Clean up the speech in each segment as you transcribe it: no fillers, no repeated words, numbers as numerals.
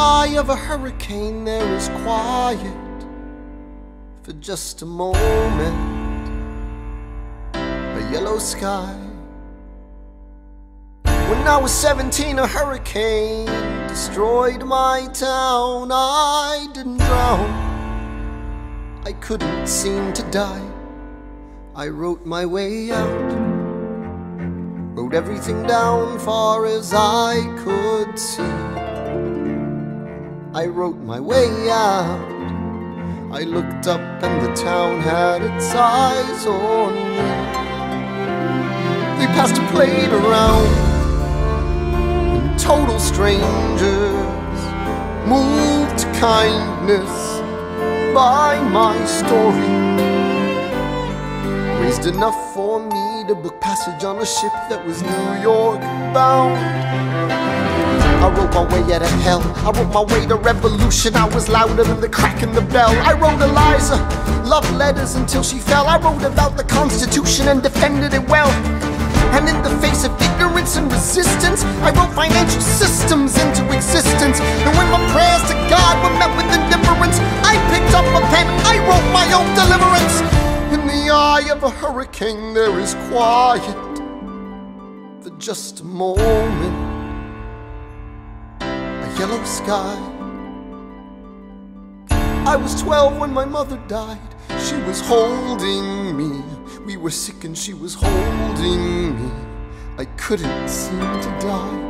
eye of a hurricane there is quiet for just a moment, a yellow sky. When I was 17, a hurricane destroyed my town. I didn't drown, I couldn't seem to die. I wrote my way out, wrote everything down far as I could see. I wrote my way out. I looked up and the town had its eyes on me. They passed a plate around, and total strangers moved to kindness by my story. Raised enough for me to book passage on a ship that was New York bound. I wrote my way out of hell, I wrote my way to revolution. I was louder than the crack in the bell. I wrote Eliza love letters until she fell. I wrote about the Constitution and defended it well. And in the face of ignorance and resistance, I wrote financial systems into existence. And when my prayers to God were met with indifference, I picked up a pen, I wrote my own deliverance. In the eye of a hurricane there is quiet for just a moment, yellow sky. I was 12 when my mother died. She was holding me. We were sick and she was holding me. I couldn't seem to die.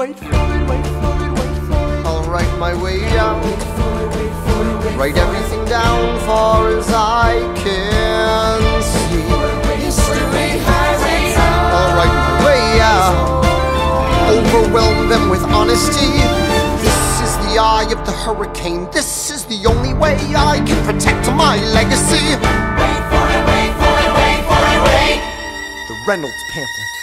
Wait for it, wait for it, wait for it. I'll write my way out. Wait for it, wait for it, wait for it. Write everything down far as I can see. History has its own. I'll write my way out. Overwhelm them with honesty. This is the eye of the hurricane. This is the only way I can protect my legacy. Wait for it, wait for it, wait for it, wait. The Reynolds pamphlet.